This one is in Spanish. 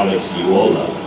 Alex Ulloa.